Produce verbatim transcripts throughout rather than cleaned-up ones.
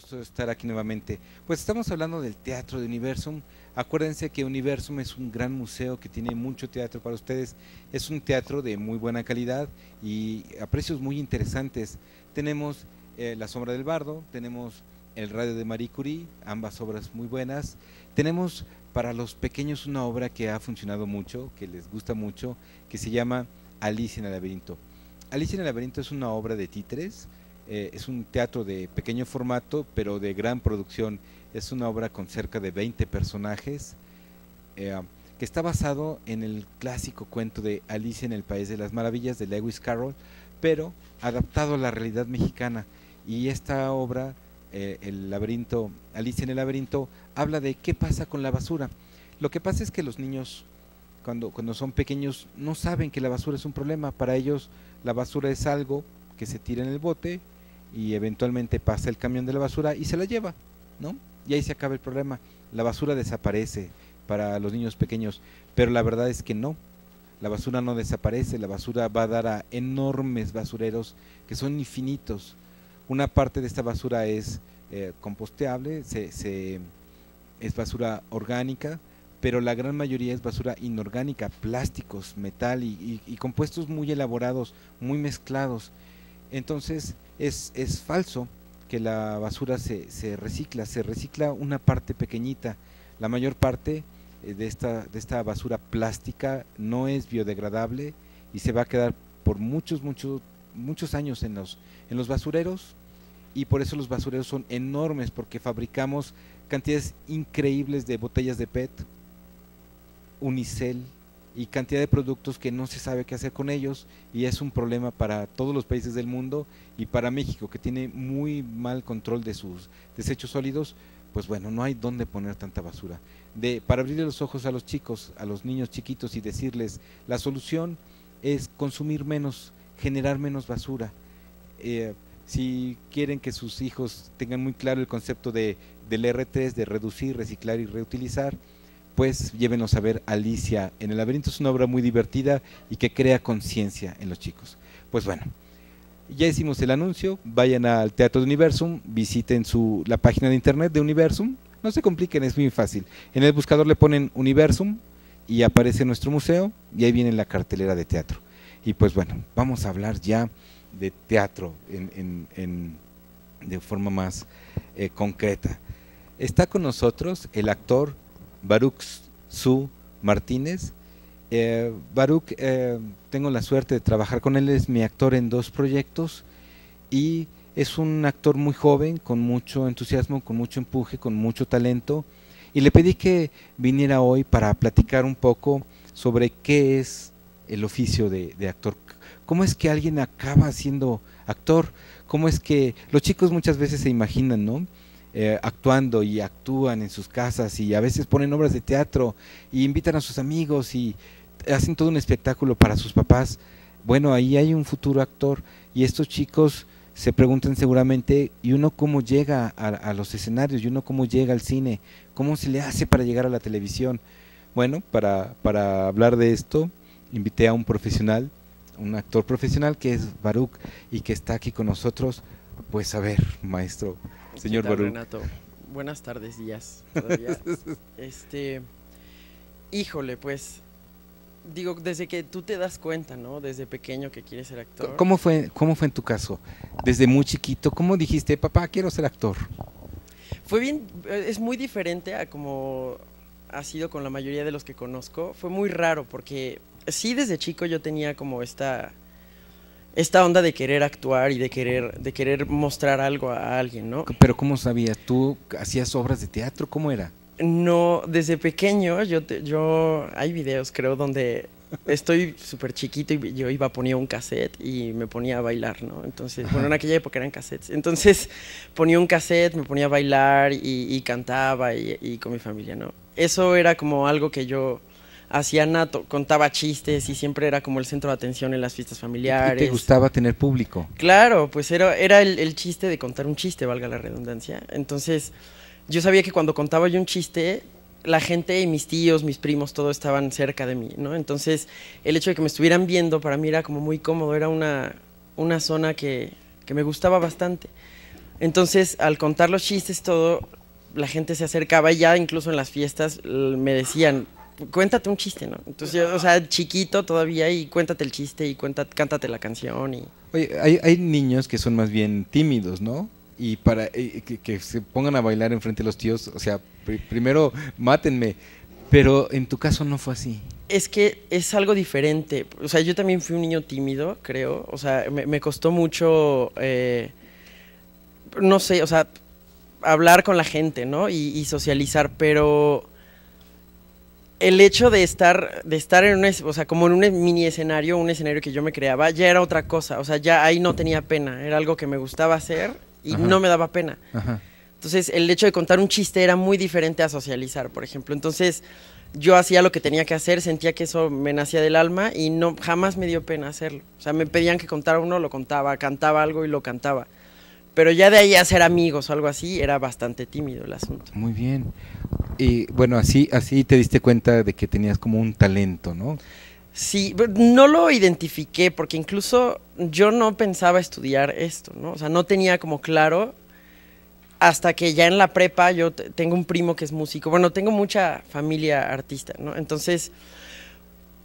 gusto de estar aquí nuevamente. Pues estamos hablando del teatro de Universum. Acuérdense que Universum es un gran museo que tiene mucho teatro para ustedes. Es un teatro de muy buena calidad y a precios muy interesantes. Tenemos eh, La sombra del bardo, tenemos El radio de Marie Curie, ambas obras muy buenas. Tenemos para los pequeños una obra que ha funcionado mucho, que les gusta mucho, que se llama Alicia en el laberinto. Alicia en el laberinto es una obra de títeres. Eh, es un teatro de pequeño formato, pero de gran producción. Es una obra con cerca de veinte personajes, eh, que está basado en el clásico cuento de Alicia en el País de las Maravillas, de Lewis Carroll, pero adaptado a la realidad mexicana. Y esta obra, eh, el laberinto, Alicia en el laberinto, habla de qué pasa con la basura. Lo que pasa es que los niños, cuando, cuando son pequeños, no saben que la basura es un problema. Para ellos la basura es algo que se tira en el bote, y eventualmente pasa el camión de la basura y se la lleva, ¿no? Y ahí se acaba el problema. La basura desaparece para los niños pequeños, pero la verdad es que no. La basura no desaparece, la basura va a dar a enormes basureros que son infinitos. Una parte de esta basura es eh, composteable, se, se, es basura orgánica, pero la gran mayoría es basura inorgánica, plásticos, metal y, y, y compuestos muy elaborados, muy mezclados. Entonces es, es falso que la basura se, se recicla, se recicla una parte pequeñita. La mayor parte de esta, de esta basura plástica no es biodegradable y se va a quedar por muchos, muchos, muchos años en los, en los basureros, y por eso los basureros son enormes, porque fabricamos cantidades increíbles de botellas de P E T, unicel, y cantidad de productos que no se sabe qué hacer con ellos, y es un problema para todos los países del mundo y para México, que tiene muy mal control de sus desechos sólidos. Pues bueno, no hay dónde poner tanta basura. De, para abrirle los ojos a los chicos, a los niños chiquitos, y decirles, la solución es consumir menos, generar menos basura. Eh, si quieren que sus hijos tengan muy claro el concepto de, del R tres, de reducir, reciclar y reutilizar, pues llévenos a ver Alicia en el laberinto. Es una obra muy divertida y que crea conciencia en los chicos. Pues bueno, ya hicimos el anuncio. Vayan al Teatro de Universum, visiten su, la página de internet de Universum. No se compliquen, es muy fácil. En el buscador le ponen Universum y aparece nuestro museo, y ahí viene la cartelera de teatro. Y pues bueno, vamos a hablar ya de teatro en, en, en, de forma más eh, concreta. Está con nosotros el actor Baruch Su Martínez. eh, Baruch, eh, tengo la suerte de trabajar con él, es mi actor en dos proyectos, y es un actor muy joven, con mucho entusiasmo, con mucho empuje, con mucho talento, y le pedí que viniera hoy para platicar un poco sobre qué es el oficio de, de actor, cómo es que alguien acaba siendo actor, cómo es que los chicos muchas veces se imaginan, ¿no?, Eh, actuando, y actúan en sus casas, y a veces ponen obras de teatro y invitan a sus amigos y hacen todo un espectáculo para sus papás. Bueno, ahí hay un futuro actor, y estos chicos se preguntan seguramente, ¿y uno cómo llega a, a los escenarios? ¿Y uno cómo llega al cine? ¿Cómo se le hace para llegar a la televisión? Bueno, para, para hablar de esto invité a un profesional, un actor profesional, que es Baruch, y que está aquí con nosotros. Pues a ver, maestro, señor Baruch. Renato, buenas tardes, días. Todavía. este, híjole, pues, digo, desde que tú te das cuenta, ¿no? Desde pequeño que quieres ser actor. ¿Cómo fue, cómo fue en tu caso? Desde muy chiquito, ¿cómo dijiste, papá, quiero ser actor? Fue bien, es muy diferente a como ha sido con la mayoría de los que conozco. Fue muy raro porque sí, desde chico yo tenía como esta... esta onda de querer actuar y de querer, de querer mostrar algo a alguien, ¿no? Pero ¿cómo sabías? ¿Tú hacías obras de teatro? ¿Cómo era? No, desde pequeño yo, te, yo hay videos, creo, donde estoy súper chiquito y yo iba, ponía un cassette y me ponía a bailar, ¿no? Entonces, ajá, bueno, en aquella época eran cassettes. Entonces, ponía un cassette, me ponía a bailar y, y cantaba y, y con mi familia, ¿no? Eso era como algo que yo... hacía nato, contaba chistes y siempre era como el centro de atención en las fiestas familiares. ¿Y te gustaba tener público? Claro, pues era, era el, el chiste de contar un chiste, valga la redundancia. Entonces, yo sabía que cuando contaba yo un chiste, la gente y mis tíos, mis primos, todos estaban cerca de mí, ¿no? Entonces, el hecho de que me estuvieran viendo para mí era como muy cómodo, era una, una zona que, que me gustaba bastante. Entonces, al contar los chistes, todo, la gente se acercaba, y ya incluso en las fiestas me decían, cuéntate un chiste, ¿no? Entonces, yo, o sea, chiquito todavía, y cuéntate el chiste, y cuenta, cántate la canción. Y... Oye, hay, hay niños que son más bien tímidos, ¿no? Y para eh, que, que se pongan a bailar enfrente de los tíos, o sea, pr- primero mátenme, pero en tu caso no fue así. Es que es algo diferente, o sea, yo también fui un niño tímido, creo, o sea, me, me costó mucho, eh, no sé, o sea, hablar con la gente, ¿no? Y, y socializar, pero... El hecho de estar, de estar en un, o sea, como en un mini escenario, un escenario que yo me creaba, ya era otra cosa. O sea, ya ahí no tenía pena. Era algo que me gustaba hacer y Ajá. no me daba pena. Ajá. Entonces, el hecho de contar un chiste era muy diferente a socializar, por ejemplo. Entonces, yo hacía lo que tenía que hacer, sentía que eso me nacía del alma y no, jamás me dio pena hacerlo. O sea, me pedían que contara uno, lo contaba, cantaba algo y lo cantaba. Pero ya de ahí a ser amigos o algo así, era bastante tímido el asunto. Muy bien. Y bueno, así, así te diste cuenta de que tenías como un talento, ¿no? Sí, no lo identifiqué porque incluso yo no pensaba estudiar esto, ¿no? O sea, no tenía como claro hasta que ya en la prepa yo tengo un primo que es músico. Bueno, tengo mucha familia artista, ¿no? Entonces,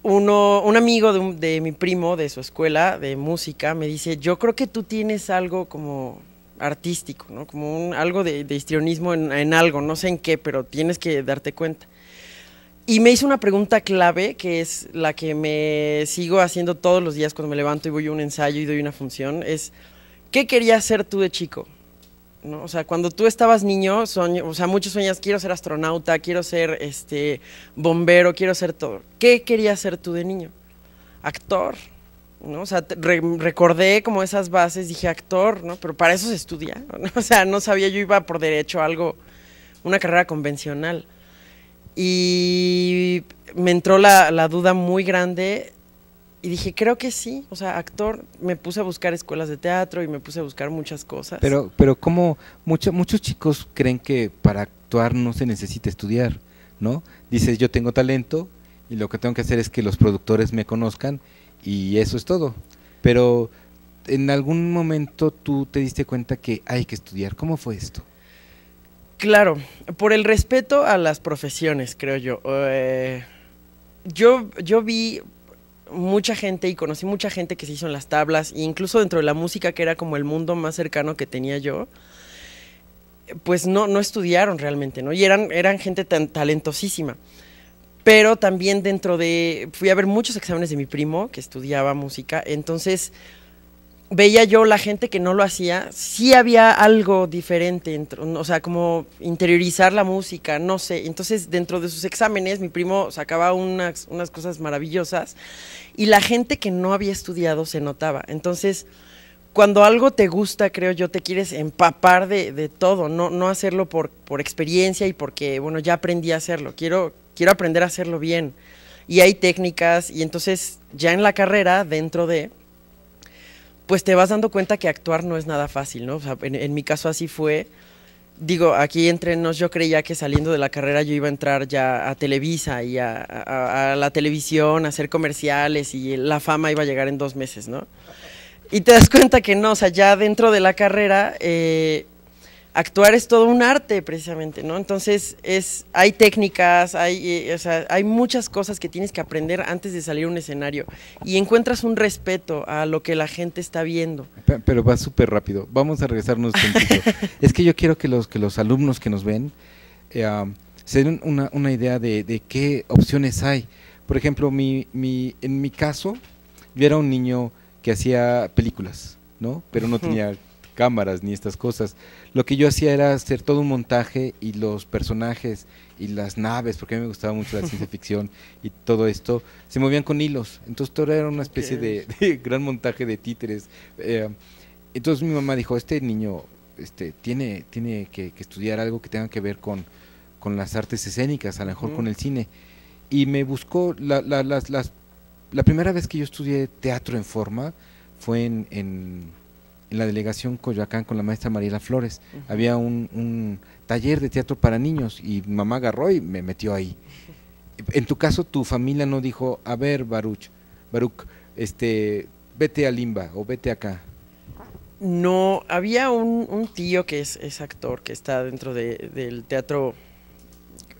uno, un amigo de, un, de mi primo, de su escuela de música, me dice, yo creo que tú tienes algo como... artístico, ¿no? Como un, algo de, de histrionismo en, en algo, no sé en qué, pero tienes que darte cuenta. Y me hizo una pregunta clave, que es la que me sigo haciendo todos los días cuando me levanto y voy a un ensayo y doy una función, es, ¿qué querías ser tú de chico? ¿No? O sea, cuando tú estabas niño, soño, o sea, muchos sueñas, quiero ser astronauta, quiero ser este, bombero, quiero ser todo. ¿Qué querías ser tú de niño? Actor. ¿No? O sea, re recordé como esas bases, dije actor, ¿no? Pero para eso se estudia, ¿no? O sea, no sabía, yo iba por derecho a algo, una carrera convencional. Y me entró la, la duda muy grande y dije, creo que sí, o sea, actor, me puse a buscar escuelas de teatro y me puse a buscar muchas cosas. Pero, pero como mucho, muchos chicos creen que para actuar no se necesita estudiar, ¿no? Dices, yo tengo talento y lo que tengo que hacer es que los productores me conozcan. Y eso es todo, pero en algún momento tú te diste cuenta que hay que estudiar. ¿Cómo fue esto? Claro, por el respeto a las profesiones, creo yo. Eh, yo, yo vi mucha gente y conocí mucha gente que se hizo en las tablas, e incluso dentro de la música, que era como el mundo más cercano que tenía yo, pues no, no estudiaron realmente, ¿no? Y eran, eran gente tan talentosísima. Pero también dentro de... Fui a ver muchos exámenes de mi primo, que estudiaba música. Entonces, veía yo la gente que no lo hacía. Sí había algo diferente, o sea, como interiorizar la música, no sé. Entonces, dentro de sus exámenes, mi primo sacaba unas, unas cosas maravillosas. Y la gente que no había estudiado se notaba. Entonces, cuando algo te gusta, creo yo, te quieres empapar de, de todo. No, no hacerlo por, por experiencia y porque, bueno, ya aprendí a hacerlo. Quiero... Quiero aprender a hacerlo bien. Y hay técnicas, y entonces ya en la carrera, dentro de, pues te vas dando cuenta que actuar no es nada fácil, ¿no? O sea, en, en mi caso así fue. Digo, aquí entre nos, yo creía que saliendo de la carrera yo iba a entrar ya a Televisa y a, a, a la televisión, a hacer comerciales, y la fama iba a llegar en dos meses, ¿no? Y te das cuenta que no, o sea, ya dentro de la carrera... Eh, actuar es todo un arte, precisamente, ¿no? Entonces, es, hay técnicas, hay, eh, o sea, hay muchas cosas que tienes que aprender antes de salir a un escenario. Y encuentras un respeto a lo que la gente está viendo. Pero, pero va súper rápido. Vamos a regresarnos un poquito. Es que yo quiero que los, que los alumnos que nos ven eh, um, se den una, una idea de, de qué opciones hay. Por ejemplo, mi, mi, en mi caso, yo era un niño que hacía películas, ¿no? Pero no tenía... cámaras ni estas cosas. Lo que yo hacía era hacer todo un montaje y los personajes y las naves, porque a mí me gustaba mucho la ciencia ficción y todo esto, se movían con hilos. Entonces todo era una especie de, de gran montaje de títeres. Eh, entonces mi mamá dijo, este niño este, tiene, tiene que, que estudiar algo que tenga que ver con, con las artes escénicas, a lo mejor mm. con el cine. Y me buscó, la, la, las, las, la primera vez que yo estudié teatro en forma fue en... en en la delegación Coyoacán con la maestra Mariela Flores. Uh-huh. Había un, un taller de teatro para niños y mamá agarró y me metió ahí. En tu caso, tu familia no dijo, a ver, Baruch, Baruch, este, vete al I N B A o vete acá. No, había un, un tío que es, es actor, que está dentro de, del teatro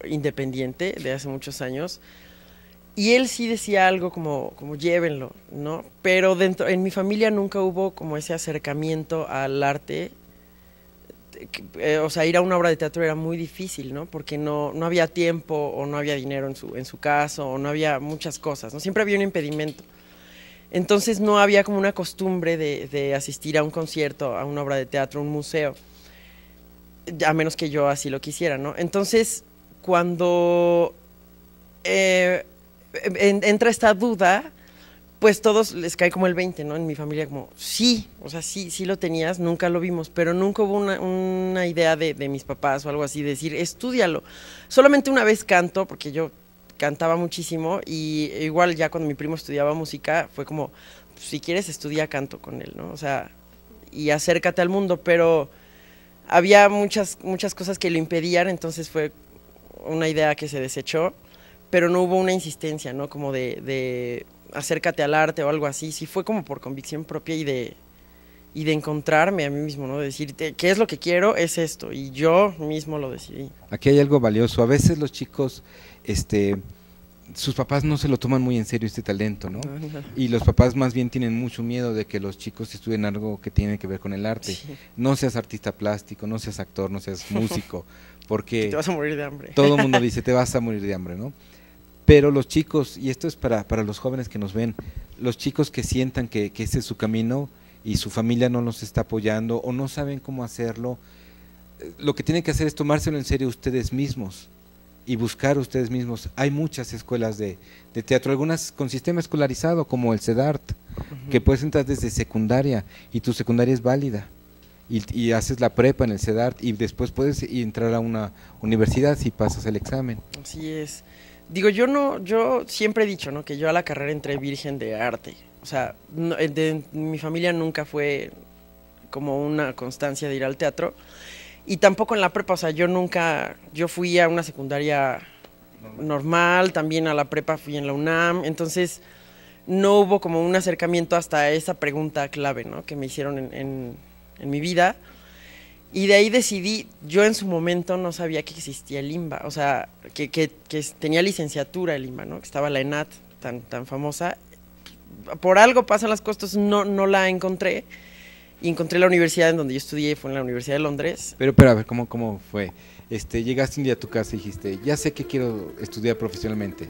independiente de hace muchos años, y él sí decía algo como, como llévenlo, ¿no? Pero dentro, en mi familia nunca hubo como ese acercamiento al arte. Eh, o sea, ir a una obra de teatro era muy difícil, ¿no? Porque no, no había tiempo, o no había dinero en su, en su caso, o no había muchas cosas, ¿no? Siempre había un impedimento. Entonces no había como una costumbre de, de asistir a un concierto, a una obra de teatro, a un museo, a menos que yo así lo quisiera, ¿no? Entonces, cuando eh, en, entra esta duda, pues todos les cae como el veinte, ¿no? En mi familia como, sí, o sea, sí, sí lo tenías, nunca lo vimos, pero nunca hubo una, una idea de, de mis papás o algo así, de decir, estúdialo. Solamente una vez canto, porque yo cantaba muchísimo, y igual ya cuando mi primo estudiaba música, fue como, si quieres estudia canto con él, ¿no? O sea, y acércate al mundo, pero había muchas, muchas cosas que lo impedían, entonces fue una idea que se desechó, pero no hubo una insistencia, ¿no? Como de... de acércate al arte o algo así. Sí fue como por convicción propia y de, y de encontrarme a mí mismo, ¿no? De decirte, ¿qué es lo que quiero? Es esto. Y yo mismo lo decidí. Aquí hay algo valioso. A veces los chicos, este, sus papás no se lo toman muy en serio este talento, ¿no? No, no. Y los papás más bien tienen mucho miedo de que los chicos estudien algo que tiene que ver con el arte. Sí. No seas artista plástico, no seas actor, no seas músico, porque te vas a morir de hambre. Todo el mundo dice, te vas a morir de hambre, ¿no? Pero los chicos, y esto es para, para los jóvenes que nos ven, los chicos que sientan que, que ese es su camino y su familia no los está apoyando o no saben cómo hacerlo, lo que tienen que hacer es tomárselo en serio ustedes mismos y buscar ustedes mismos. Hay muchas escuelas de, de teatro, algunas con sistema escolarizado como el CEDART, uh-huh, que puedes entrar desde secundaria y tu secundaria es válida. Y, y haces la prepa en el CEDART y después puedes entrar a una universidad si pasas el examen. Así es. Digo, yo no, yo siempre he dicho, ¿no?, que yo a la carrera entré virgen de arte. O sea, no, de, de, mi familia nunca fue como una constancia de ir al teatro. Y tampoco en la prepa, o sea, yo nunca, yo fui a una secundaria normal, también a la prepa fui en la UNAM. Entonces, no hubo como un acercamiento hasta esa pregunta clave, ¿no?, que me hicieron en, en, en mi vida. Y de ahí decidí, yo en su momento no sabía que existía el INBA, o sea, que, que, que tenía licenciatura el INBA, ¿no? Que estaba la ENAT, tan, tan famosa. Por algo pasan las cosas, no, no la encontré. Y encontré la universidad en donde yo estudié, fue en la Universidad de Londres. Pero, pero a ver, ¿cómo, cómo fue? Este, llegaste un día a tu casa y dijiste, ya sé que quiero estudiar profesionalmente,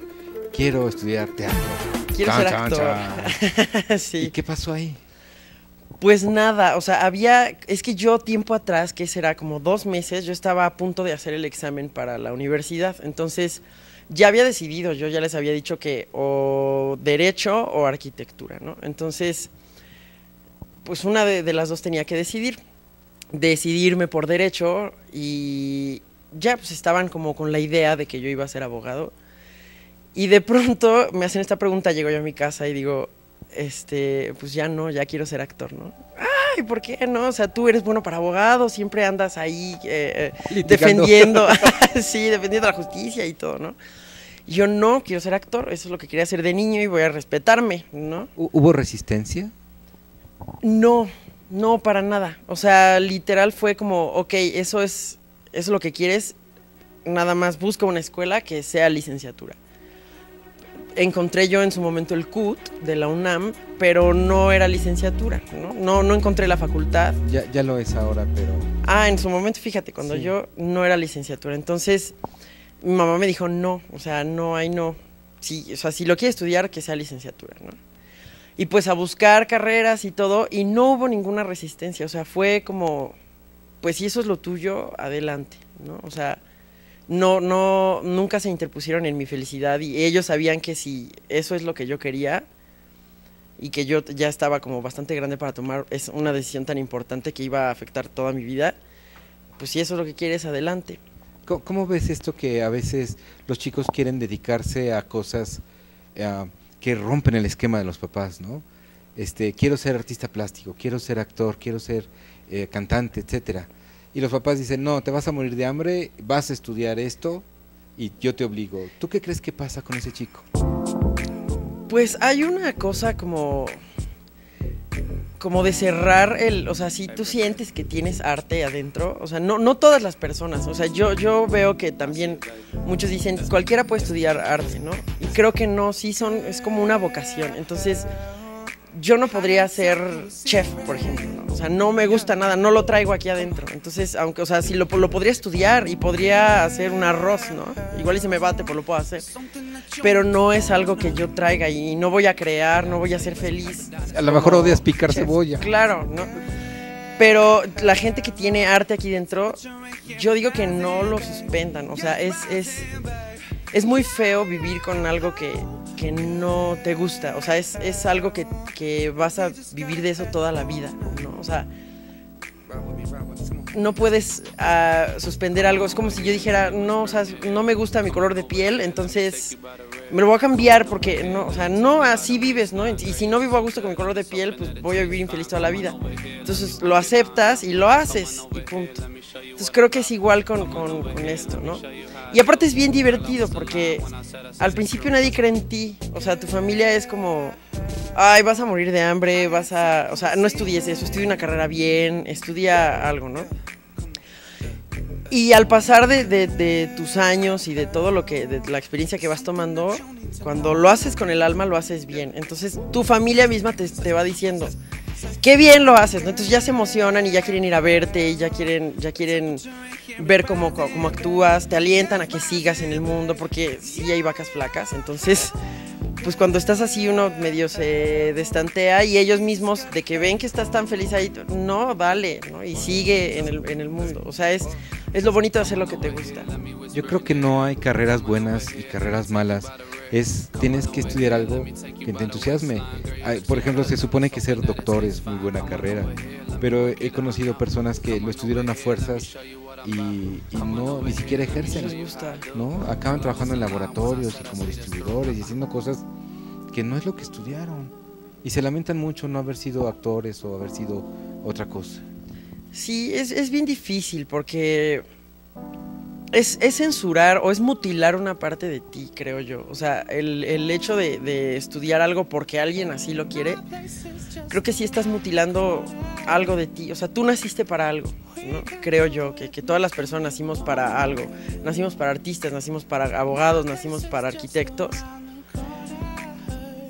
quiero estudiar teatro. Quiero chan, ser actor. Chan, chan. Sí. ¿Y qué pasó ahí? Pues nada, o sea, había, es que yo tiempo atrás, que será como dos meses, yo estaba a punto de hacer el examen para la universidad, entonces ya había decidido, yo ya les había dicho que o derecho o arquitectura, ¿no? Entonces, pues una de, de las dos tenía que decidir, decidirme por derecho y ya pues estaban como con la idea de que yo iba a ser abogado y de pronto me hacen esta pregunta, llego yo a mi casa y digo… Este, pues ya no, ya quiero ser actor, ¿no? Ay, ¿por qué no? O sea, tú eres bueno para abogado, siempre andas ahí eh, defendiendo, sí, defendiendo la justicia y todo, ¿no? Yo no quiero ser actor, eso es lo que quería hacer de niño y voy a respetarme, ¿no? ¿Hubo resistencia? No, no, para nada. O sea, literal fue como, ok, eso es, eso es lo que quieres, nada más busca una escuela que sea licenciatura. Encontré yo en su momento el C U T de la UNAM, pero no era licenciatura, ¿no? No, no encontré la facultad. Ya, ya lo es ahora, pero… Ah, en su momento, fíjate, cuando sí, yo no era licenciatura. Entonces, mi mamá me dijo no, o sea, no, ahí no. Sí, o sea, si lo quiere estudiar, que sea licenciatura, ¿no? Y pues a buscar carreras y todo, y no hubo ninguna resistencia. O sea, fue como, pues si eso es lo tuyo, adelante, ¿no? O sea… No, no, nunca se interpusieron en mi felicidad y ellos sabían que si eso es lo que yo quería y que yo ya estaba como bastante grande para tomar es una decisión tan importante que iba a afectar toda mi vida, pues si eso es lo que quieres, adelante. ¿Cómo, cómo ves esto que a veces los chicos quieren dedicarse a cosas eh, que rompen el esquema de los papás, ¿no? Este, quiero ser artista plástico, quiero ser actor, quiero ser eh, cantante, etcétera. Y los papás dicen, no, te vas a morir de hambre, vas a estudiar esto y yo te obligo. ¿Tú qué crees que pasa con ese chico? Pues hay una cosa como, como de cerrar el, o sea, si tú sientes que tienes arte adentro, o sea, no, no todas las personas, o sea, yo, yo veo que también muchos dicen, cualquiera puede estudiar arte, ¿no? Y creo que no, sí son, es como una vocación, entonces yo no podría ser chef, por ejemplo, ¿no? O sea, no me gusta nada, no lo traigo aquí adentro, entonces, aunque, o sea, si lo, lo podría estudiar y podría hacer un arroz, ¿no? Igual y se me bate, pues lo puedo hacer. Pero no es algo que yo traiga y no voy a crear, no voy a ser feliz. A lo mejor odias picar cebolla. Claro, ¿no? Pero la gente que tiene arte aquí dentro, yo digo que no lo suspendan. O sea, es, es, es muy feo vivir con algo que, que no te gusta. O sea, es, es algo que, que vas a vivir de eso toda la vida, ¿no? O sea, no puedes uh, suspender algo. Es como si yo dijera, no, o sea, no me gusta mi color de piel, entonces me lo voy a cambiar porque no, o sea, no así vives, ¿no? Y si no vivo a gusto con mi color de piel, pues voy a vivir infeliz toda la vida. Entonces lo aceptas y lo haces y punto. Entonces creo que es igual con, con, con esto, ¿no? Y aparte es bien divertido porque al principio nadie cree en ti. O sea, tu familia es como, ay, vas a morir de hambre, vas a, o sea, no estudies eso, estudia una carrera bien, estudia algo, ¿no? Y al pasar de, de, de tus años y de todo lo que, de la experiencia que vas tomando, cuando lo haces con el alma, lo haces bien. Entonces tu familia misma te, te va diciendo, qué bien lo haces, ¿no? Entonces ya se emocionan y ya quieren ir a verte, y ya quieren, ya quieren ver cómo, cómo actúas, te alientan a que sigas en el mundo, porque sí hay vacas flacas, entonces pues cuando estás así uno medio se destantea y ellos mismos de que ven que estás tan feliz ahí, no, dale, ¿no? Y sigue en el, en el mundo, o sea, es, es lo bonito de hacer lo que te gusta. Yo creo que no hay carreras buenas y carreras malas, es tienes que estudiar algo que te entusiasme. Por ejemplo, se supone que ser doctor es muy buena carrera, pero he conocido personas que lo estudiaron a fuerzas Y, y no, ni siquiera ejercen, ¿no? Acaban trabajando en laboratorios y como distribuidores y haciendo cosas que no es lo que estudiaron. Y se lamentan mucho no haber sido actores o haber sido otra cosa. Sí, es, es bien difícil porque es, es censurar o es mutilar una parte de ti, creo yo. O sea, el, el hecho de, de estudiar algo porque alguien así lo quiere, creo que sí estás mutilando algo de ti. O sea, tú naciste para algo, ¿no? Creo yo que, que todas las personas nacimos para algo, nacimos para artistas, nacimos para abogados, nacimos para arquitectos,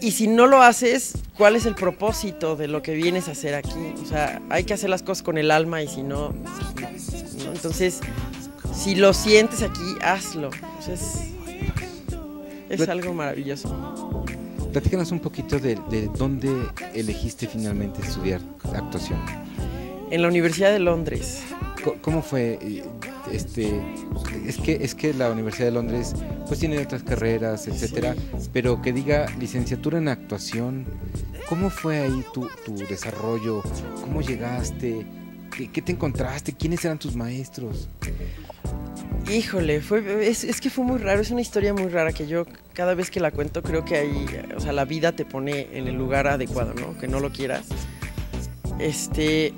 y si no lo haces, ¿cuál es el propósito de lo que vienes a hacer aquí? O sea, hay que hacer las cosas con el alma y si no, ¿no? Entonces, si lo sientes aquí, hazlo. Entonces, es, es algo maravilloso. Platícanos un poquito de, de dónde elegiste finalmente estudiar actuación. En la Universidad de Londres. ¿Cómo fue? Este, es que es que la Universidad de Londres pues tiene otras carreras, etcétera, sí. Pero que diga licenciatura en actuación, ¿cómo fue ahí tu, tu desarrollo? ¿Cómo llegaste? ¿Qué, qué te encontraste? ¿Quiénes eran tus maestros? Híjole, fue, es, es que fue muy raro, es una historia muy rara que yo cada vez que la cuento creo que ahí, o sea, la vida te pone en el lugar adecuado, ¿no? Que no lo quieras. Este...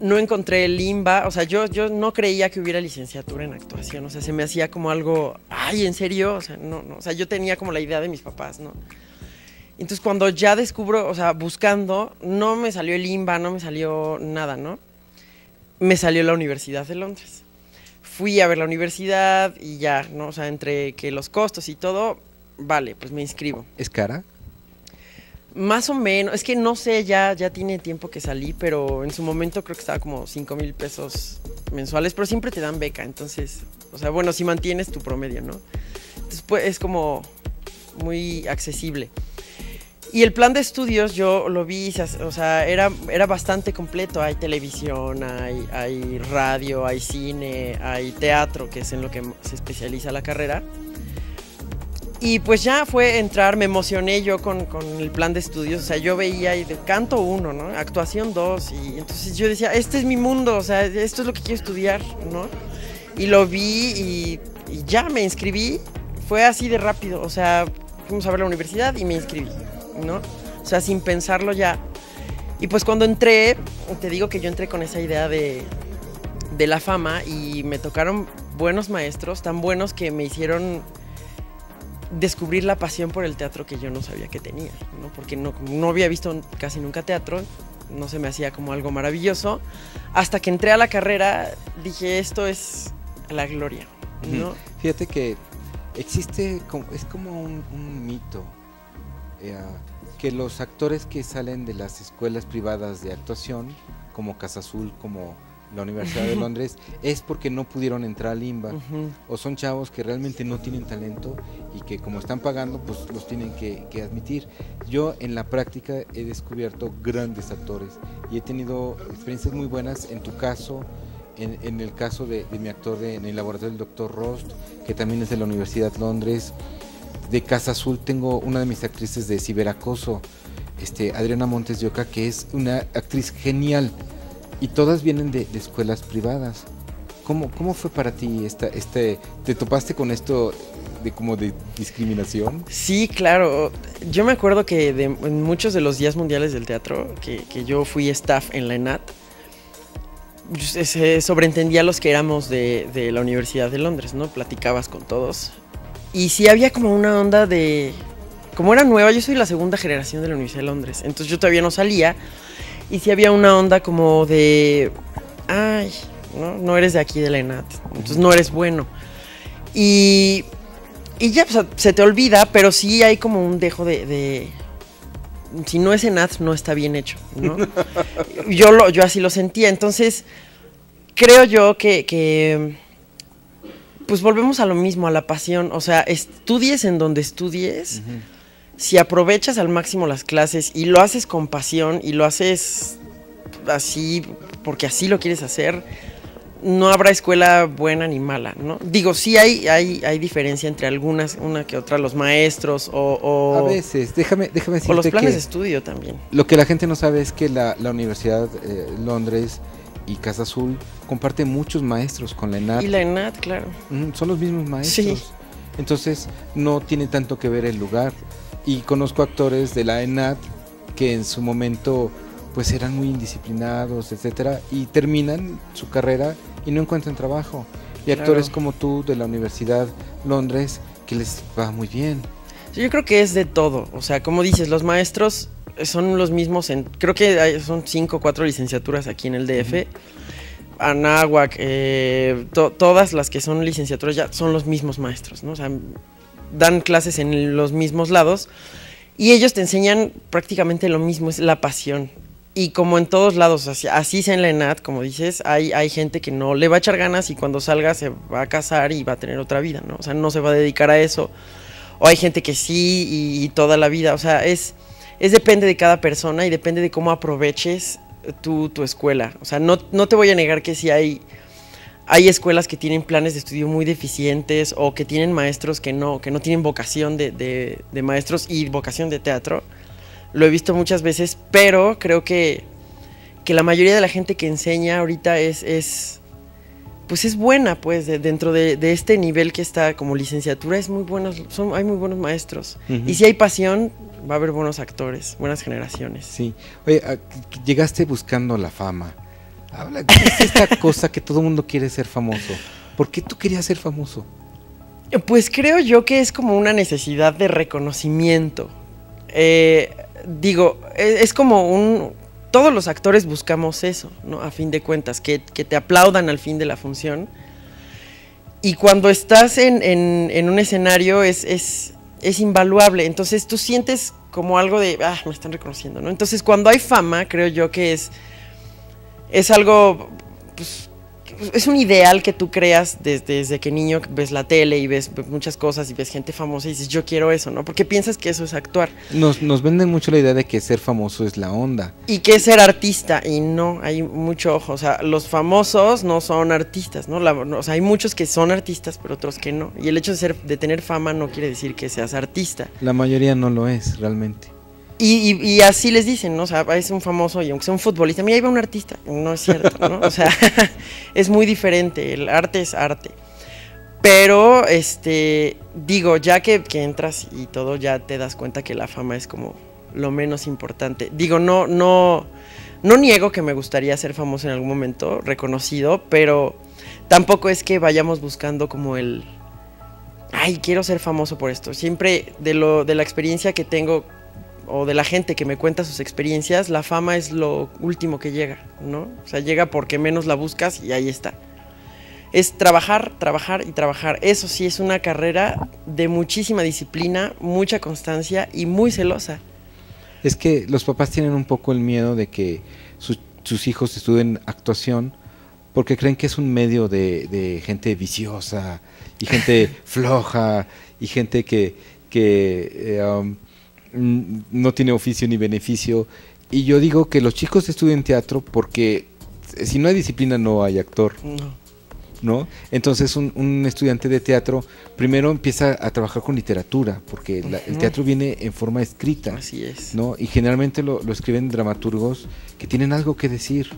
No encontré el I N B A, o sea, yo, yo no creía que hubiera licenciatura en actuación, o sea, se me hacía como algo, ay, ¿en serio? O sea, no, no, o sea, yo tenía como la idea de mis papás, ¿no? Entonces, cuando ya descubro, o sea, buscando, no me salió el I N B A, no me salió nada, ¿no? Me salió la Universidad de Londres. Fui a ver la universidad y ya, ¿no? O sea, entre que los costos y todo, vale, pues me inscribo. ¿Es cara? Más o menos, es que no sé, ya, ya tiene tiempo que salí, pero en su momento creo que estaba como cinco mil pesos mensuales, pero siempre te dan beca, entonces, o sea, bueno, si mantienes tu promedio, ¿no? Entonces, pues, es como muy accesible. Y el plan de estudios yo lo vi, o sea, era, era bastante completo, hay televisión, hay, hay radio, hay cine, hay teatro, que es en lo que se especializa la carrera. Y pues ya fue entrar, me emocioné yo con, con el plan de estudios, o sea, yo veía y de canto uno, ¿no? Actuación dos, y entonces yo decía, este es mi mundo, o sea, esto es lo que quiero estudiar, ¿no? Y lo vi y, y ya me inscribí, fue así de rápido, o sea, fuimos a ver la universidad y me inscribí, ¿no? O sea, sin pensarlo ya. Y pues cuando entré, te digo que yo entré con esa idea de, de la fama y me tocaron buenos maestros, tan buenos que me hicieron descubrir la pasión por el teatro que yo no sabía que tenía, ¿no? Porque no, no había visto casi nunca teatro, no se me hacía como algo maravilloso. Hasta que entré a la carrera dije, esto es la gloria, ¿no? Uh-huh. Fíjate que existe, es como un, un mito, eh, que los actores que salen de las escuelas privadas de actuación, como Casa Azul, como la Universidad de Londres, es porque no pudieron entrar al I N B A, uh-huh, o son chavos que realmente no tienen talento y que como están pagando, pues los tienen que, que admitir. Yo en la práctica he descubierto grandes actores y he tenido experiencias muy buenas. En tu caso, en, en el caso de, de mi actor de, en el laboratorio del doctor Rost, que también es de la Universidad de Londres. De Casa Azul tengo una de mis actrices de ciberacoso, este, Adriana Montes de Oca, que es una actriz genial. Y todas vienen de, de escuelas privadas. ¿Cómo, cómo fue para ti esta, este, te topaste con esto de como de discriminación? Sí, claro. Yo me acuerdo que de, en muchos de los días mundiales del teatro, que, que yo fui staff en la E N A T, se sobreentendía los que éramos de, de la Universidad de Londres, ¿no? Platicabas con todos. Y sí había como una onda de... Como era nueva, yo soy la segunda generación de la Universidad de Londres, entonces yo todavía no salía. Y sí había una onda como de, ay, no, no eres de aquí de la E N A T, entonces no eres bueno. Y, y ya pues, se te olvida, pero sí hay como un dejo de, de si no es E N A T, no está bien hecho, ¿no? yo, lo, yo así lo sentía, entonces creo yo que, que, pues volvemos a lo mismo, a la pasión, o sea, estudies en donde estudies, uh-huh. Si aprovechas al máximo las clases y lo haces con pasión y lo haces así porque así lo quieres hacer, no habrá escuela buena ni mala, ¿no? Digo, sí hay, hay, hay diferencia entre algunas, una que otra, los maestros o... o a veces, déjame, déjame decirte que... O los planes de estudio también. Lo que la gente no sabe es que la, la Universidad eh, Londres y Casa Azul comparte muchos maestros con la E N A T. Y la E N A T, claro. Mm, son los mismos maestros. Sí. Entonces no tiene tanto que ver el lugar. Y conozco actores de la E N A T que en su momento pues eran muy indisciplinados, etcétera, y terminan su carrera y no encuentran trabajo. Y claro, actores como tú de la Universidad Londres que les va muy bien. Yo creo que es de todo. O sea, como dices, los maestros son los mismos en... Creo que son cinco o cuatro licenciaturas aquí en el D F. Uh-huh. Anáhuac, eh, to todas las que son licenciaturas ya son los mismos maestros, ¿no? O sea, dan clases en los mismos lados y ellos te enseñan prácticamente lo mismo, es la pasión. Y como en todos lados, así, así sea en la E N A T, como dices, hay, hay gente que no le va a echar ganas y cuando salga se va a casar y va a tener otra vida, ¿no? O sea, no se va a dedicar a eso. O hay gente que sí y, y toda la vida, o sea, es, es depende de cada persona y depende de cómo aproveches tu, tu escuela. O sea, no, no te voy a negar que sí hay... Hay escuelas que tienen planes de estudio muy deficientes o que tienen maestros que no, que no tienen vocación de, de, de maestros y vocación de teatro. Lo he visto muchas veces, pero creo que, que la mayoría de la gente que enseña ahorita es, es, pues es buena, pues de, dentro de, de este nivel que está como licenciatura es muy buenos, son, hay muy buenos maestros. Uh-huh. Y si hay pasión, va a haber buenos actores, buenas generaciones. Sí. Oye, llegaste buscando la fama. Habla, ¿qué es esta cosa que todo el mundo quiere ser famoso? ¿Por qué tú querías ser famoso? Pues creo yo que es como una necesidad de reconocimiento. Eh, digo, es, es como un... Todos los actores buscamos eso, ¿no? A fin de cuentas, que, que te aplaudan al fin de la función. Y cuando estás en, en, en un escenario es, es, es invaluable. Entonces tú sientes como algo de... Ah, me están reconociendo, ¿no? Entonces cuando hay fama, creo yo que es... Es algo, pues, es un ideal que tú creas desde, desde que niño, ves la tele y ves muchas cosas y ves gente famosa y dices, yo quiero eso, ¿no? Porque piensas que eso es actuar. Nos, nos venden mucho la idea de que ser famoso es la onda. Y que es ser artista, y no, hay mucho ojo, o sea, los famosos no son artistas, ¿no? La, no, o sea, hay muchos que son artistas, pero otros que no. Y el hecho de, ser, de tener fama no quiere decir que seas artista. La mayoría no lo es, realmente. Y, y, y así les dicen, ¿no? O sea, es un famoso y aunque sea un futbolista, mira, ahí va un artista. No es cierto, ¿no? O sea, es muy diferente, el arte es arte. Pero, este, digo, ya que, que entras y todo, ya te das cuenta que la fama es como lo menos importante. Digo, no, no, no niego que me gustaría ser famoso en algún momento, reconocido, pero tampoco es que vayamos buscando como el... Ay, quiero ser famoso por esto. Siempre de, lo, de la experiencia que tengo... o de la gente que me cuenta sus experiencias, la fama es lo último que llega, ¿no? O sea, llega porque menos la buscas y ahí está. Es trabajar, trabajar y trabajar. Eso sí, es una carrera de muchísima disciplina, mucha constancia y muy celosa. Es que los papás tienen un poco el miedo de que sus, sus hijos estudien actuación porque creen que es un medio de, de gente viciosa y gente floja y gente que, que eh, um, no tiene oficio ni beneficio. Y yo digo que los chicos estudien teatro porque si no hay disciplina no hay actor. No. ¿No? Entonces un, un estudiante de teatro primero empieza a trabajar con literatura, porque la, el teatro viene en forma escrita. Así es. ¿No? Y generalmente lo, lo escriben dramaturgos que tienen algo que decir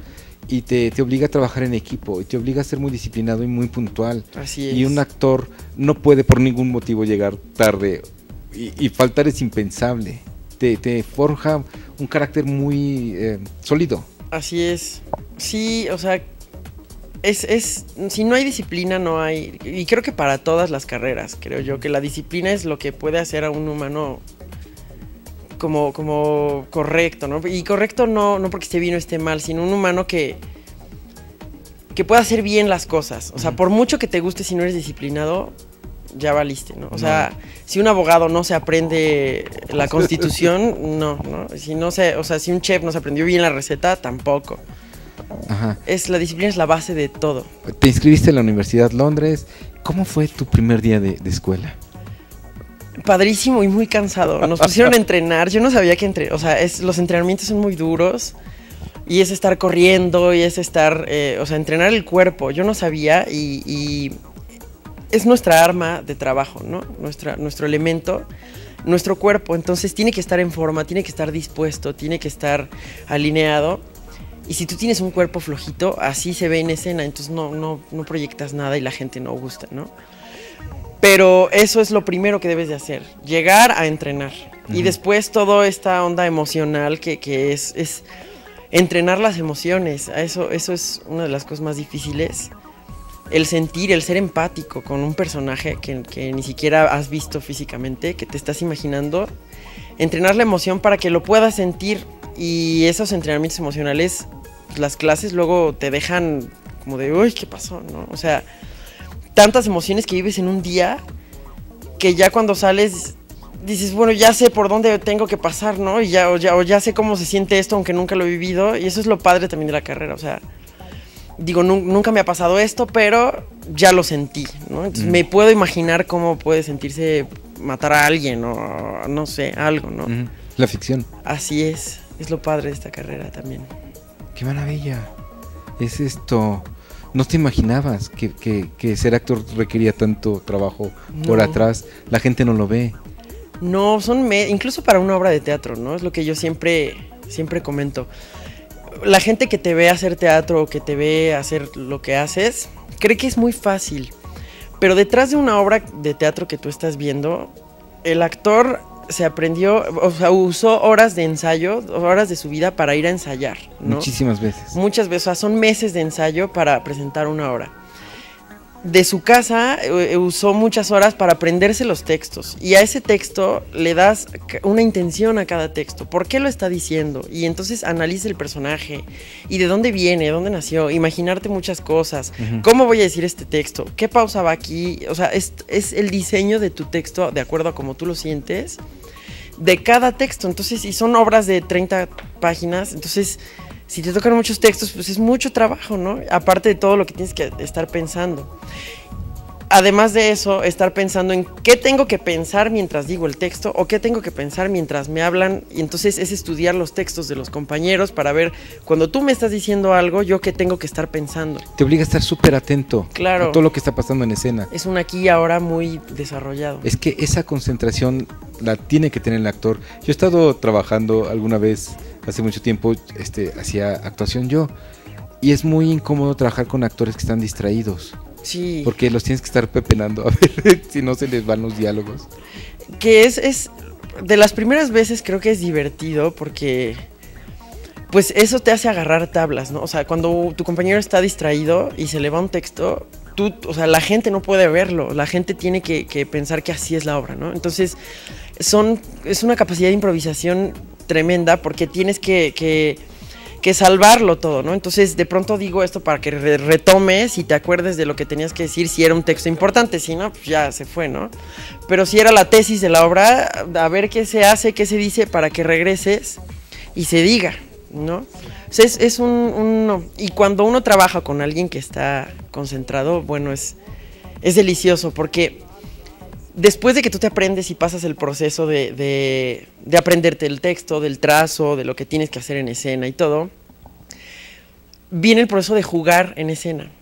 y te, te obliga a trabajar en equipo y te obliga a ser muy disciplinado y muy puntual. Así es. Y un actor no puede por ningún motivo llegar tarde y, y faltar es impensable. Te, te forja un carácter muy eh, sólido. Así es. Sí, o sea... Es, es, si no hay disciplina no hay, y creo que para todas las carreras, creo yo, que la disciplina es lo que puede hacer a un humano como, como correcto, ¿no? Y correcto no, no porque esté bien o esté mal, sino un humano que, que pueda hacer bien las cosas. O sea, por mucho que te guste, si no eres disciplinado, ya valiste, ¿no? O sea, si un abogado no se aprende la Constitución, no, ¿no? Si no se, o sea, si un chef no se aprendió bien la receta, tampoco. Ajá. Es, la disciplina es la base de todo. Te inscribiste en la Universidad de Londres. ¿Cómo fue tu primer día de, de escuela? Padrísimo y muy cansado. Nos pusieron a entrenar. Yo no sabía que entre, o sea, es, los entrenamientos son muy duros. Y es estar corriendo, y es estar, eh, o sea, entrenar el cuerpo. Yo no sabía y, y es nuestra arma de trabajo, ¿no? Nuestra, nuestro elemento, nuestro cuerpo. Entonces tiene que estar en forma, tiene que estar dispuesto, tiene que estar alineado. Y si tú tienes un cuerpo flojito, así se ve en escena, entonces no, no, no proyectas nada y la gente no gusta, ¿no? Pero eso es lo primero que debes de hacer, llegar a entrenar. Uh-huh. Y después toda esta onda emocional que, que es, es entrenar las emociones, eso, eso es una de las cosas más difíciles. El sentir, el ser empático con un personaje que, que ni siquiera has visto físicamente, que te estás imaginando. Entrenar la emoción para que lo puedas sentir y esos entrenamientos emocionales... Las clases luego te dejan como de, uy, ¿qué pasó? ¿No? O sea, tantas emociones que vives en un día que ya cuando sales dices, bueno, ya sé por dónde tengo que pasar, ¿no? Y ya, o, ya, o ya sé cómo se siente esto, aunque nunca lo he vivido. Y eso es lo padre también de la carrera. O sea, digo, nu nunca me ha pasado esto, pero ya lo sentí, ¿no? Entonces mm. me puedo imaginar cómo puede sentirse matar a alguien o no sé, algo, ¿no? Mm. La ficción. Así es. Es lo padre de esta carrera también. ¡Qué maravilla! Es esto... No te imaginabas que, que, que ser actor requería tanto trabajo no. por atrás. La gente no lo ve. No, son... Me... Incluso para una obra de teatro, ¿no? Es lo que yo siempre, siempre comento. La gente que te ve hacer teatro o que te ve hacer lo que haces, cree que es muy fácil. Pero detrás de una obra de teatro que tú estás viendo, el actor... se aprendió, o sea, usó horas de ensayo, horas de su vida para ir a ensayar, ¿no? Muchísimas veces. Muchas veces, o sea, son meses de ensayo para presentar una obra. De su casa eh, usó muchas horas para aprenderse los textos y a ese texto le das una intención a cada texto. ¿Por qué lo está diciendo? Y entonces analiza el personaje y de dónde viene, dónde nació, imaginarte muchas cosas. Uh-huh. ¿Cómo voy a decir este texto? ¿Qué pausa va aquí? O sea, es, es el diseño de tu texto de acuerdo a cómo tú lo sientes. De cada texto, entonces, y son obras de treinta páginas, entonces, si te tocan muchos textos, pues es mucho trabajo, ¿no? Aparte de todo lo que tienes que estar pensando. Además de eso, estar pensando en qué tengo que pensar mientras digo el texto o qué tengo que pensar mientras me hablan, y entonces es estudiar los textos de los compañeros para ver, cuando tú me estás diciendo algo, yo qué tengo que estar pensando. Te obliga a estar súper atento claro. a todo lo que está pasando en escena. Es un aquí y ahora muy desarrollado. Es que esa concentración... la tiene que tener el actor. Yo he estado trabajando alguna vez, hace mucho tiempo, este, hacía actuación yo, y es muy incómodo trabajar con actores que están distraídos. Sí. Porque los tienes que estar pepenando, a ver si no se les van los diálogos. Que es, es, de las primeras veces creo que es divertido, porque pues eso te hace agarrar tablas, ¿no? O sea, cuando tu compañero está distraído y se le va un texto, tú, o sea, la gente no puede verlo, la gente tiene que, que pensar que así es la obra, ¿no? Entonces, son, es una capacidad de improvisación tremenda porque tienes que, que, que salvarlo todo, ¿no? Entonces, de pronto digo esto para que re retomes y te acuerdes de lo que tenías que decir, si era un texto importante, si no, pues ya se fue, ¿no? Pero si era la tesis de la obra, a ver qué se hace, qué se dice para que regreses y se diga, ¿no? Es, es un, un... Y cuando uno trabaja con alguien que está concentrado, bueno, es, es delicioso, porque después de que tú te aprendes y pasas el proceso de, de, de aprenderte el texto, del trazo, de lo que tienes que hacer en escena y todo, viene el proceso de jugar en escena.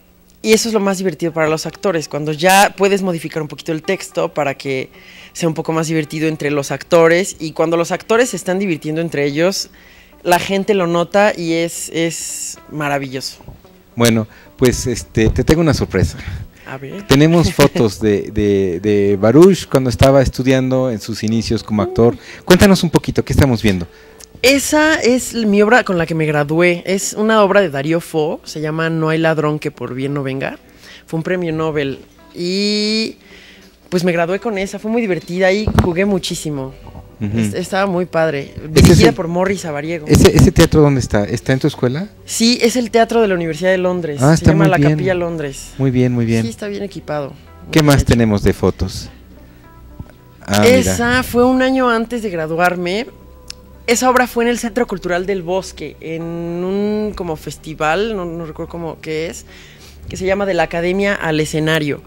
Y eso es lo más divertido para los actores, cuando ya puedes modificar un poquito el texto para que sea un poco más divertido entre los actores, y cuando los actores se están divirtiendo entre ellos, la gente lo nota y es, es maravilloso. Bueno, pues este, te tengo una sorpresa. A ver. Tenemos fotos de, de, de Baruch cuando estaba estudiando en sus inicios como actor. Mm. Cuéntanos un poquito, ¿qué estamos viendo? Esa es mi obra con la que me gradué. Es una obra de Darío Fo, se llama No hay ladrón que por bien no venga. Fue un premio Nobel y pues me gradué con esa, fue muy divertida y jugué muchísimo. Uh-huh. Estaba muy padre, dirigida el, por Morris Abariego. ¿Ese, ¿Ese teatro dónde está? ¿Está en tu escuela? Sí, es el teatro de la Universidad de Londres, ah, se llama La Capilla, Londres. Muy bien, muy bien. Sí, está bien equipado. ¿Qué más hecho. tenemos de fotos? Ah, Esa mira. fue un año antes de graduarme. Esa obra fue en el Centro Cultural del Bosque, en un como festival, no, no recuerdo cómo qué es, que se llama De la Academia al Escenario.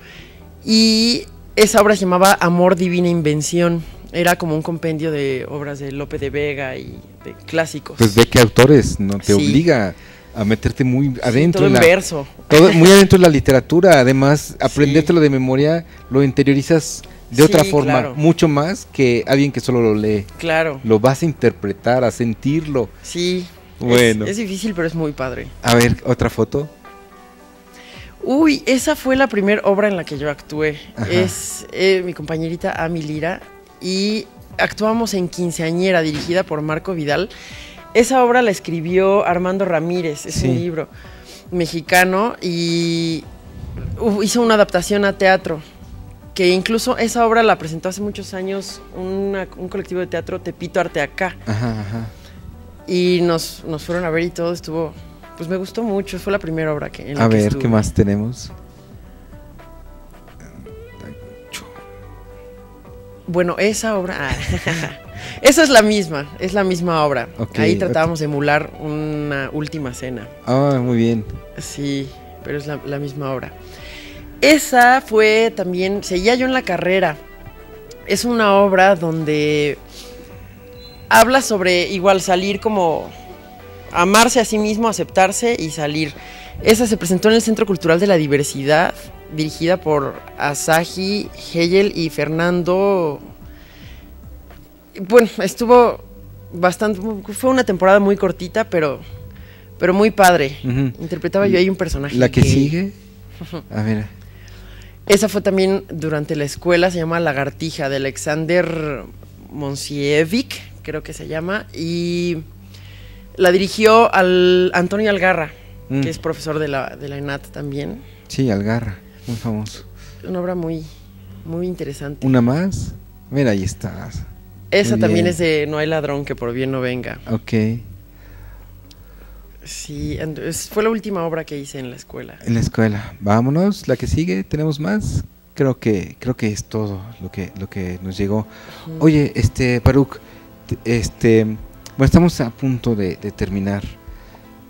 Y esa obra se llamaba Amor Divina Invención. Era como un compendio de obras de Lope de Vega y de clásicos. Pues de qué autores, no te sí. obliga a meterte muy adentro. Sí, todo en la, verso. Todo, muy adentro de la literatura, además, aprendértelo sí. de memoria, lo interiorizas de sí, otra forma, claro. mucho más que alguien que solo lo lee. Claro. Lo vas a interpretar, a sentirlo. Sí, bueno. Es, es difícil, pero es muy padre. A ver, otra foto. Uy, esa fue la primera obra en la que yo actué. Ajá. Es eh, mi compañerita Ami Lira. Y actuamos en Quinceañera, dirigida por Marco Vidal. Esa obra la escribió Armando Ramírez, es sí. un libro mexicano, y hizo una adaptación a teatro, que incluso esa obra la presentó hace muchos años una, un colectivo de teatro, Tepito Arte Acá. Ajá, ajá. Y nos, nos fueron a ver y todo estuvo, pues me gustó mucho, fue la primera obra que en la A que ver, estuve. ¿Qué más tenemos? Bueno, esa obra, esa es la misma, es la misma obra. Okay, Ahí tratábamos okay. de emular una última cena. Ah, muy bien. Sí, pero es la, la misma obra. Esa fue también, seguía yo en la carrera. Es una obra donde habla sobre igual salir como amarse a sí mismo, aceptarse y salir. Esa se presentó en el Centro Cultural de la Diversidad, dirigida por Asahi, Hegel y Fernando. Bueno, estuvo bastante, fue una temporada muy cortita, pero, pero muy padre. Uh-huh. Interpretaba yo ahí un personaje. ¿La que, que... sigue? A ver. Esa fue también durante la escuela, se llama Lagartija, de Alexander Monsievic, creo que se llama, y la dirigió al Antonio Algarra, mm. que es profesor de la, de la ENAT también. Sí, Algarra. Muy famoso. Una obra muy, muy interesante. ¿Una más? Mira, ahí está. Esa también es de No hay ladrón que por bien no venga. Ok. Sí, fue la última obra que hice en la escuela. En la escuela. Vámonos, la que sigue, ¿tenemos más? Creo que, creo que es todo lo que, lo que nos llegó. Uh-huh. Oye, este, Baruch, este, bueno, estamos a punto de, de terminar.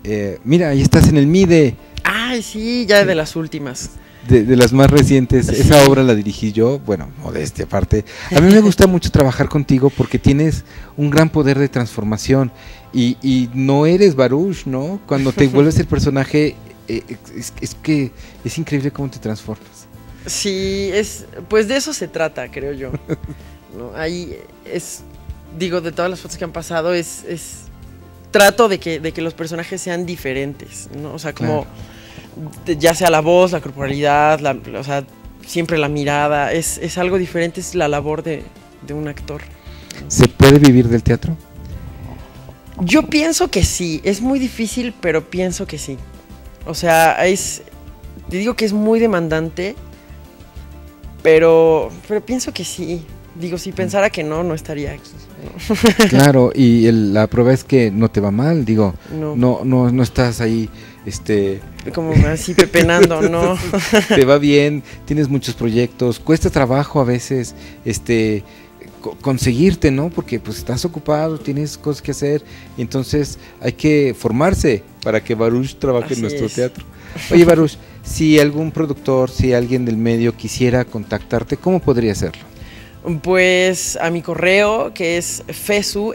Eh, mira, ahí estás en el MIDE. Ay, sí, ya de las últimas. De, de las más recientes, sí. Esa obra la dirigí yo, bueno, modestia aparte. A mí me gusta mucho trabajar contigo porque tienes un gran poder de transformación y, y no eres Baruch, ¿no? Cuando te vuelves el personaje, eh, es, es que es increíble cómo te transformas. Sí, es, pues de eso se trata, creo yo. ¿No? Ahí es, digo, de todas las fotos que han pasado, es, es trato de que, de que los personajes sean diferentes, ¿no? O sea, como... Claro. Ya sea la voz, la corporalidad, la, o sea, siempre la mirada, es, es algo diferente, es la labor de, de un actor. ¿Se puede vivir del teatro? Yo pienso que sí, es muy difícil, pero pienso que sí. O sea, es Te digo que es muy demandante, pero, pero pienso que sí. Digo, si pensara que no, no estaría aquí, ¿no? Claro, y el, la prueba es que no te va mal, digo, no, no, no, no estás ahí, este... como así pepenando, ¿no? Te va bien, tienes muchos proyectos, cuesta trabajo a veces, este... conseguirte, ¿no? Porque pues estás ocupado, tienes cosas que hacer, y entonces hay que formarse para que Baruch trabaje Así en nuestro es. teatro. Oye, Baruch, si algún productor, si alguien del medio quisiera contactarte, ¿cómo podría hacerlo? Pues a mi correo, que es fesu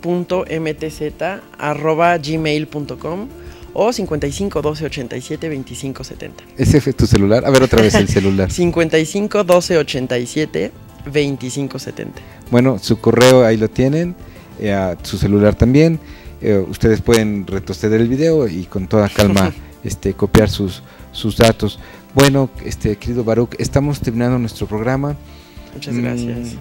punto mtz arroba gmail punto com o cincuenta y cinco doce ochenta y siete veinticinco setenta. Ese fue tu celular. A ver otra vez el celular. cincuenta y cinco doce ochenta y siete veinticinco setenta. Bueno, su correo ahí lo tienen, eh, su celular también. Eh, ustedes pueden retroceder el video y con toda calma este, copiar sus, sus datos. Bueno, este, querido Baruch, estamos terminando nuestro programa. Muchas gracias. Mm,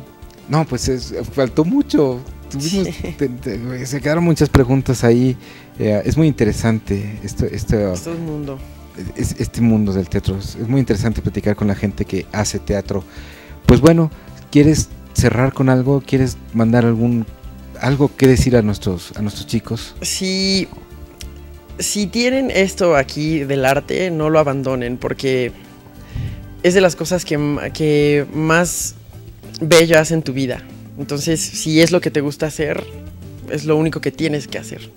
no, pues es, faltó mucho. Tuvimos, sí. te, te, se quedaron muchas preguntas ahí. Eh, es muy interesante esto, esto, esto es mundo. Es, este mundo del teatro. Es, es muy interesante platicar con la gente que hace teatro. Pues bueno, ¿quieres cerrar con algo? ¿Quieres mandar algún algo que decir a nuestros a nuestros chicos? Si, si tienen esto aquí del arte, no lo abandonen, porque es de las cosas que, que más bellas en tu vida. Entonces, si es lo que te gusta hacer, es lo único que tienes que hacer.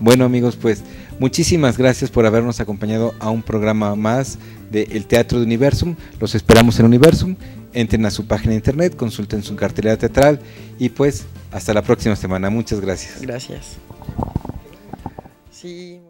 Bueno, amigos, pues muchísimas gracias por habernos acompañado a un programa más de El Teatro de Universum. Los esperamos en Universum, entren a su página de internet, consulten su cartelera teatral y pues hasta la próxima semana. Muchas gracias. Gracias. Sí.